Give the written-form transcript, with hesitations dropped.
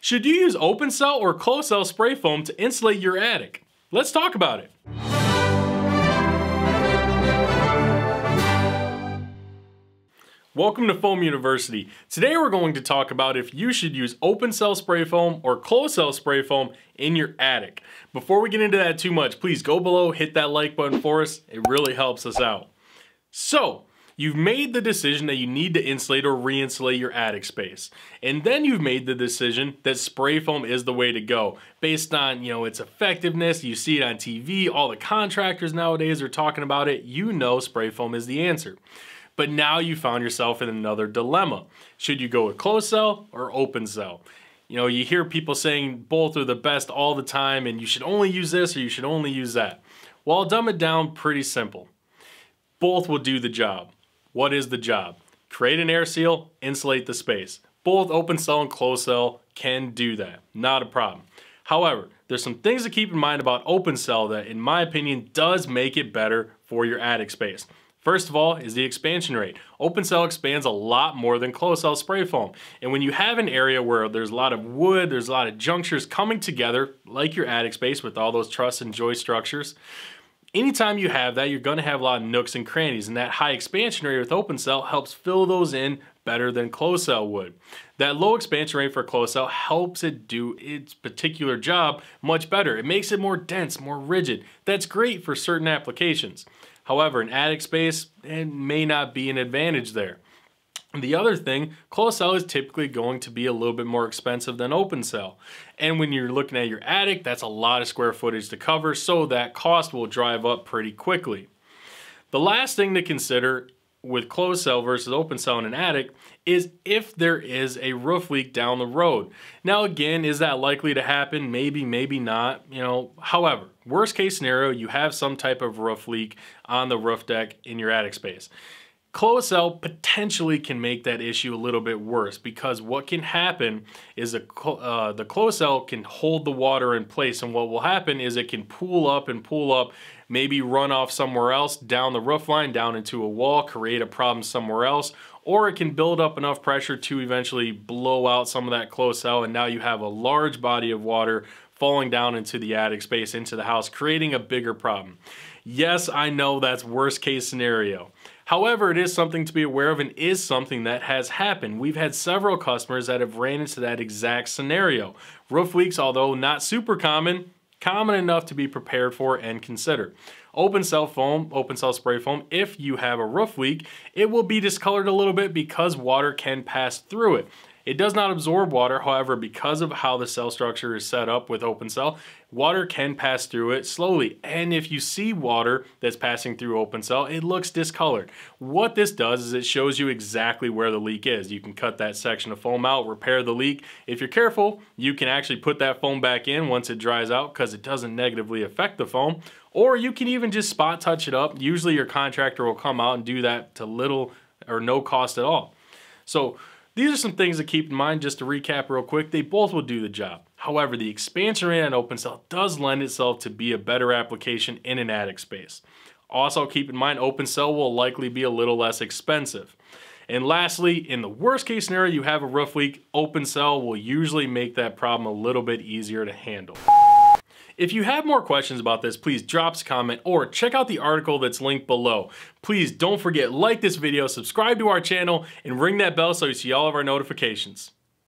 Should you use open cell or closed cell spray foam to insulate your attic? Let's talk about it. Welcome to Foam University. Today we're going to talk about if you should use open cell spray foam or closed cell spray foam in your attic. Before we get into that too much, please go below, hit that like button for us. It really helps us out. So, you've made the decision that you need to insulate or re-insulate your attic space. And then you've made the decision that spray foam is the way to go based on, its effectiveness. You see it on TV, all the contractors nowadays are talking about it. Spray foam is the answer. But now you found yourself in another dilemma. Should you go with closed cell or open cell? You hear people saying both are the best all the time and you should only use this or you should only use that. Well, I'll dumb it down pretty simple. Both will do the job. What is the job? Create an air seal, insulate the space. Both open cell and closed cell can do that, not a problem. However, there's some things to keep in mind about open cell that, in my opinion, does make it better for your attic space. First of all is the expansion rate. Open cell expands a lot more than closed cell spray foam. And when you have an area where there's a lot of wood, there's a lot of junctures coming together, like your attic space with all those truss and joist structures, anytime you have that, you're gonna have a lot of nooks and crannies, and that high expansion rate with open cell helps fill those in better than closed cell would. That low expansion rate for closed cell helps it do its particular job much better. It makes it more dense, more rigid. That's great for certain applications. However, in attic space, it may not be an advantage there. The other thing, closed cell is typically going to be a little bit more expensive than open cell. And when you're looking at your attic, that's a lot of square footage to cover, so that cost will drive up pretty quickly. The last thing to consider with closed cell versus open cell in an attic is if there is a roof leak down the road. Now again, is that likely to happen? Maybe, maybe not, However, worst case scenario, you have some type of roof leak on the roof deck in your attic space. Closed cell potentially can make that issue a little bit worse because what can happen is the closed cell can hold the water in place, and what will happen is it can pool up, maybe run off somewhere else down the roof line, down into a wall, create a problem somewhere else, or it can build up enough pressure to eventually blow out some of that closed cell, and now you have a large body of water falling down into the attic space, into the house, creating a bigger problem. Yes, I know that's worst case scenario. However, it is something to be aware of and is something that has happened. We've had several customers that have ran into that exact scenario. Roof leaks, although not super common, common enough to be prepared for and consider. Open cell spray foam, if you have a roof leak, it will be discolored a little bit because water can pass through it. It does not absorb water, however, because of how the cell structure is set up with open cell, water can pass through it slowly. And if you see water that's passing through open cell, it looks discolored. What this does is it shows you exactly where the leak is. You can cut that section of foam out, repair the leak. If you're careful, you can actually put that foam back in once it dries out because it doesn't negatively affect the foam. Or you can even just spot touch it up. Usually your contractor will come out and do that to little or no cost at all. So, these are some things to keep in mind. Just to recap real quick, they both will do the job. However, the expansion rate on open cell does lend itself to be a better application in an attic space. Also keep in mind, open cell will likely be a little less expensive. And lastly, in the worst case scenario, you have a roof leak, open cell will usually make that problem a little bit easier to handle. If you have more questions about this, please drop us a comment or check out the article that's linked below. Please don't forget, like this video, subscribe to our channel, and ring that bell so you see all of our notifications.